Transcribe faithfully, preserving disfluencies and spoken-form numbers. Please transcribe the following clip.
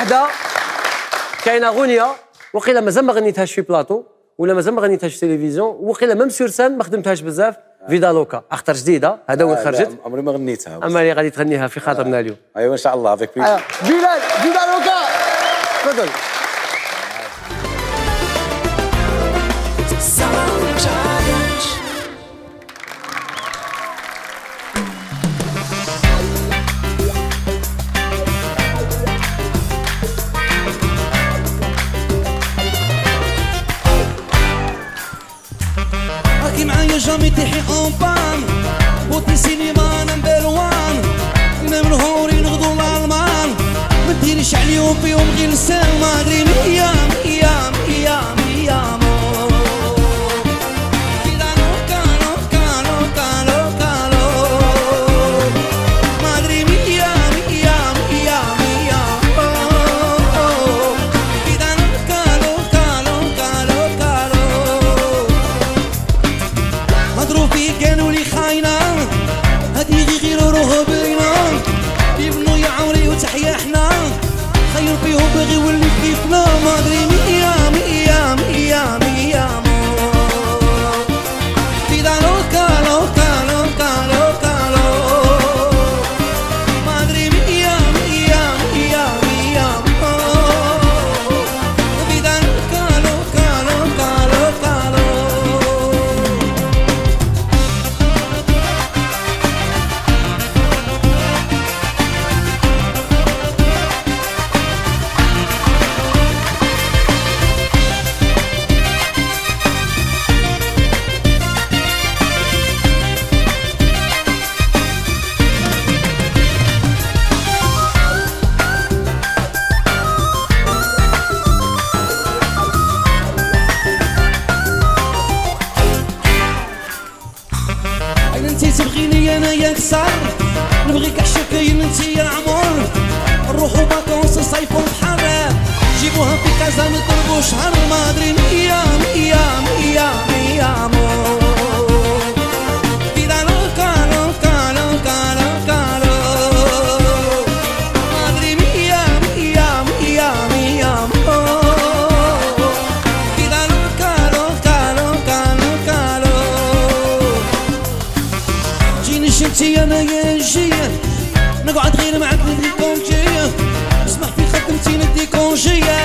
وحده كاينه اغنيه وقيله مازال ما غنيتهاش في بلاطو ولا مازال ما غنيتهاش في تلفزيون وقيله ميم سور سان ما خدمتهاش بزاف. فيدا لوكا اختر جديده هذا وين خرجت عمري ما غنيتها اما اللي غادي تغنيها في خاطرنا اليوم. ايوا ان شاء الله افيك بيجي بلال فيدا لوكا تفضل. جامي تحي أمبان وتنسيني ما نمبر وان نمر هوري نغضو الألمان ما تديريش عليهم فيهم غير سلمان غير ميام ميام ميام ميام نقعد غير معك ندي كونجي اسمح في خدمتي ندي كونجي